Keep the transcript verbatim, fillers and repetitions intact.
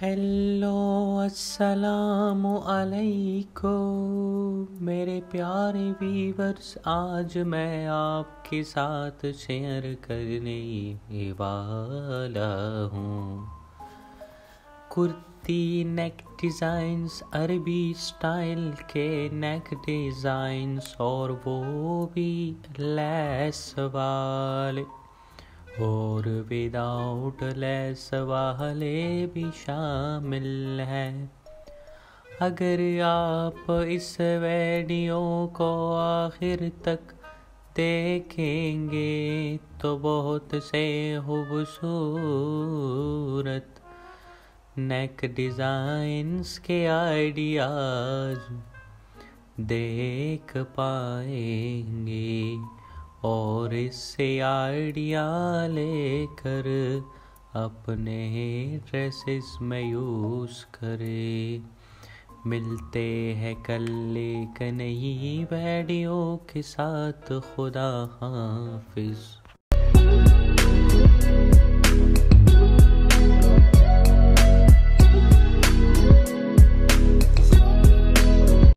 Hello अस्सलामु अलैकुम मेरे प्यारे व्यूअर्स, आज मैं आपके साथ शेयर करने वाला हूँ कुर्ती नेक डिज़ाइंस, अरबी स्टाइल के नेक डिज़ाइंस और वो भी लेस वाले और विदाउट लेस वाले भी शामिल हैं। अगर आप इस वीडियो को आखिर तक देखेंगे तो बहुत से खूबसूरत नेक डिज़ाइंस के आइडियाज़ देख पाएंगे और इससे आइडिया लेकर अपने ड्रेसेस में यूज़ करे। मिलते हैं कल एक नई वीडियो के साथ। खुदा हाफिज़।